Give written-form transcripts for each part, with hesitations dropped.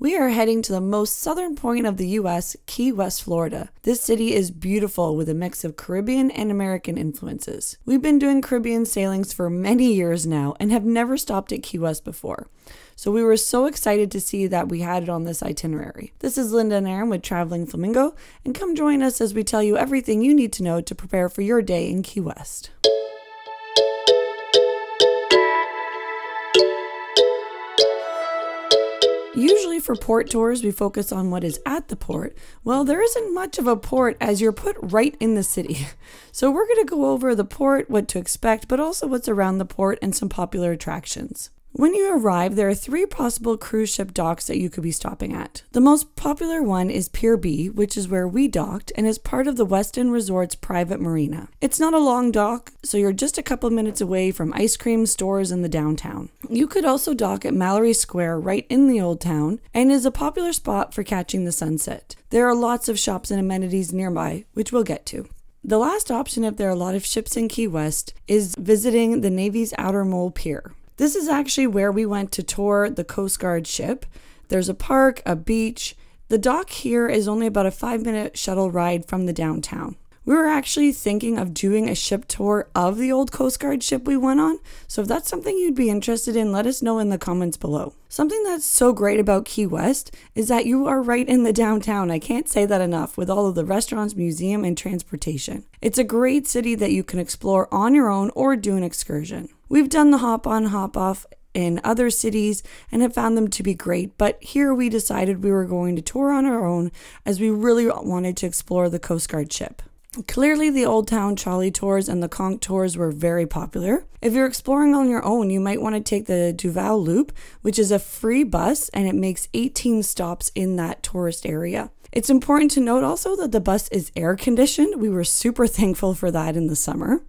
We are heading to the most southern point of the U.S., Key West, Florida. This city is beautiful with a mix of Caribbean and American influences. We've been doing Caribbean sailings for many years now and have never stopped at Key West before. So we were so excited to see that we had it on this itinerary. This is Linda and Aaron with Traveling Flamingo, and come join us as we tell you everything you need to know to prepare for your day in Key West. Usually for port tours, we focus on what is at the port. Well, there isn't much of a port as you're put right in the city. So we're going to go over the port, what to expect, but also what's around the port and some popular attractions. When you arrive, there are three possible cruise ship docks that you could be stopping at. The most popular one is Pier B, which is where we docked and is part of the Weston Resorts private marina. It's not a long dock, so you're just a couple minutes away from ice cream stores in the downtown. You could also dock at Mallory Square right in the Old Town and is a popular spot for catching the sunset. There are lots of shops and amenities nearby, which we'll get to. The last option, if there are a lot of ships in Key West, is visiting the Navy's Outer Mole Pier. This is actually where we went to tour the Coast Guard ship. There's a park, a beach. The dock here is only about a 5-minute shuttle ride from the downtown. We were actually thinking of doing a ship tour of the old Coast Guard ship we went on, so if that's something you'd be interested in, let us know in the comments below. Something that's so great about Key West is that you are right in the downtown. I can't say that enough, with all of the restaurants, museum, and transportation. It's a great city that you can explore on your own or do an excursion. We've done the hop on, hop off in other cities and have found them to be great, but here we decided we were going to tour on our own as we really wanted to explore the Coast Guard ship. Clearly, the Old Town Trolley tours and the Conch tours were very popular. If you're exploring on your own, you might want to take the Duval Loop, which is a free bus, and it makes 18 stops in that tourist area. It's important to note also that the bus is air conditioned. We were super thankful for that in the summer.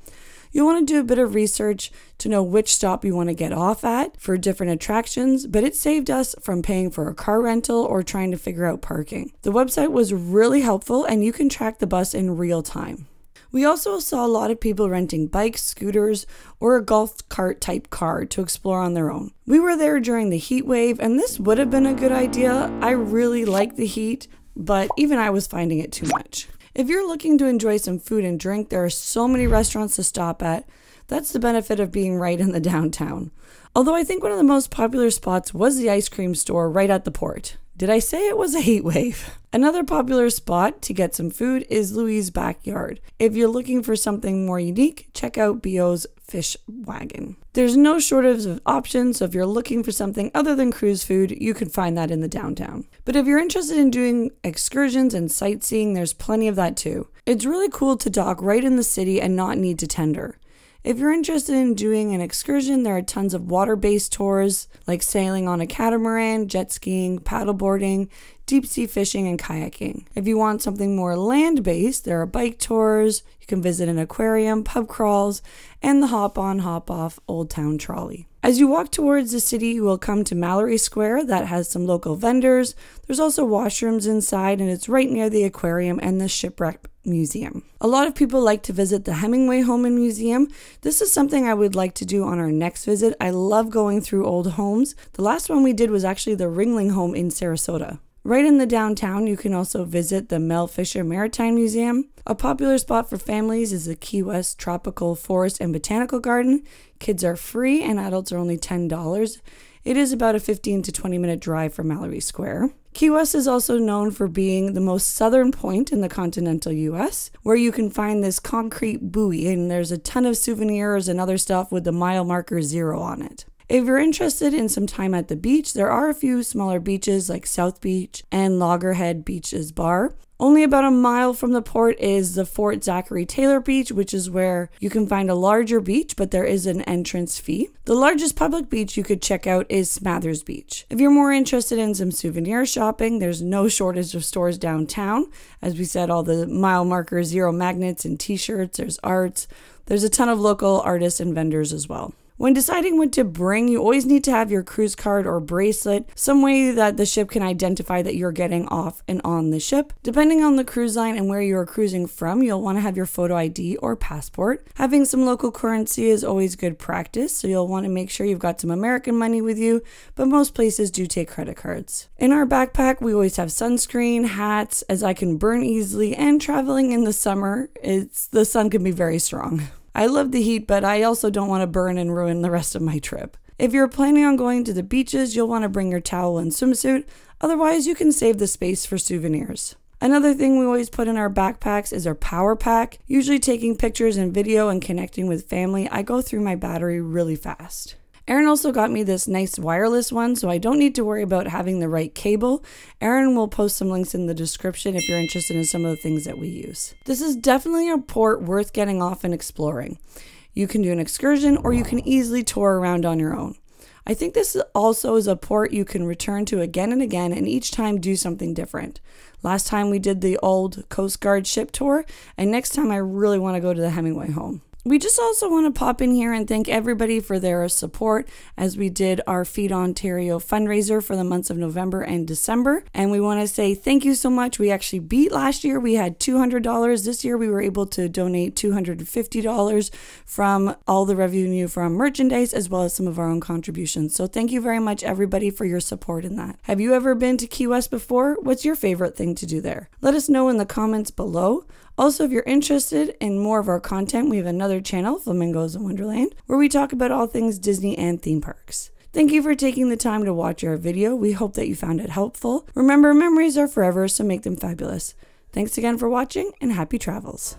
You'll want to do a bit of research to know which stop you want to get off at for different attractions, but it saved us from paying for a car rental or trying to figure out parking. The website was really helpful and you can track the bus in real time. We also saw a lot of people renting bikes, scooters, or a golf cart type car to explore on their own. We were there during the heat wave and this would have been a good idea. I really like the heat, but even I was finding it too much. If you're looking to enjoy some food and drink, there are so many restaurants to stop at. That's the benefit of being right in the downtown. Although I think one of the most popular spots was the ice cream store right at the port. Did I say it was a heat wave? Another popular spot to get some food is Louie's Backyard. If you're looking for something more unique, check out B.O.'s Fish Wagon. There's no shortage of options, so if you're looking for something other than cruise food, you can find that in the downtown. But if you're interested in doing excursions and sightseeing, there's plenty of that too. It's really cool to dock right in the city and not need to tender. If you're interested in doing an excursion, there are tons of water-based tours like sailing on a catamaran, jet skiing, paddleboarding, deep sea fishing, and kayaking. If you want something more land-based, there are bike tours, you can visit an aquarium, pub crawls, and the hop on, hop off Old Town Trolley. As you walk towards the city, you will come to Mallory Square that has some local vendors. There's also washrooms inside and it's right near the aquarium and the shipwreck museum. A lot of people like to visit the Hemingway Home and Museum. This is something I would like to do on our next visit. I love going through old homes. The last one we did was actually the Ringling Home in Sarasota. Right in the downtown, you can also visit the Mel Fisher Maritime Museum. A popular spot for families is the Key West Tropical Forest and Botanical Garden. Kids are free and adults are only $10. It is about a 15 to 20 minute drive from Mallory Square. Key West is also known for being the most southern point in the continental U.S., where you can find this concrete buoy, and there's a ton of souvenirs and other stuff with the mile marker 0 on it. If you're interested in some time at the beach, there are a few smaller beaches like South Beach and Loggerhead Beaches Bar. Only about a mile from the port is the Fort Zachary Taylor Beach, which is where you can find a larger beach, but there is an entrance fee. The largest public beach you could check out is Smathers Beach. If you're more interested in some souvenir shopping, there's no shortage of stores downtown. As we said, all the mile markers, 0 magnets and t-shirts, there's arts. There's a ton of local artists and vendors as well. When deciding what to bring, you always need to have your cruise card or bracelet, some way that the ship can identify that you're getting off and on the ship. Depending on the cruise line and where you're cruising from, you'll want to have your photo ID or passport. Having some local currency is always good practice, so you'll want to make sure you've got some American money with you, but most places do take credit cards. In our backpack, we always have sunscreen, hats, as I can burn easily, and traveling in the summer, the sun can be very strong. I love the heat, but I also don't want to burn and ruin the rest of my trip. If you're planning on going to the beaches, you'll want to bring your towel and swimsuit, otherwise you can save the space for souvenirs. Another thing we always put in our backpacks is our power pack. Usually taking pictures and video and connecting with family, I go through my battery really fast. Erin also got me this nice wireless one, so I don't need to worry about having the right cable. Erin will post some links in the description if you're interested in some of the things that we use. This is definitely a port worth getting off and exploring. You can do an excursion or you can easily tour around on your own. I think this also is a port you can return to again and again, and each time do something different. Last time we did the old Coast Guard ship tour, and next time I really want to go to the Hemingway Home. We just also want to pop in here and thank everybody for their support as we did our Feed Ontario fundraiser for the months of November and December. And we want to say thank you so much. We actually beat last year. We had $200. This year we were able to donate $250 from all the revenue from merchandise as well as some of our own contributions. So thank you very much everybody for your support in that. Have you ever been to Key West before? What's your favorite thing to do there? Let us know in the comments below. Also, if you're interested in more of our content, we have another channel, Flamingos in Wonderland, where we talk about all things Disney and theme parks. Thank you for taking the time to watch our video. We hope that you found it helpful. Remember, memories are forever, so make them fabulous. Thanks again for watching, and happy travels.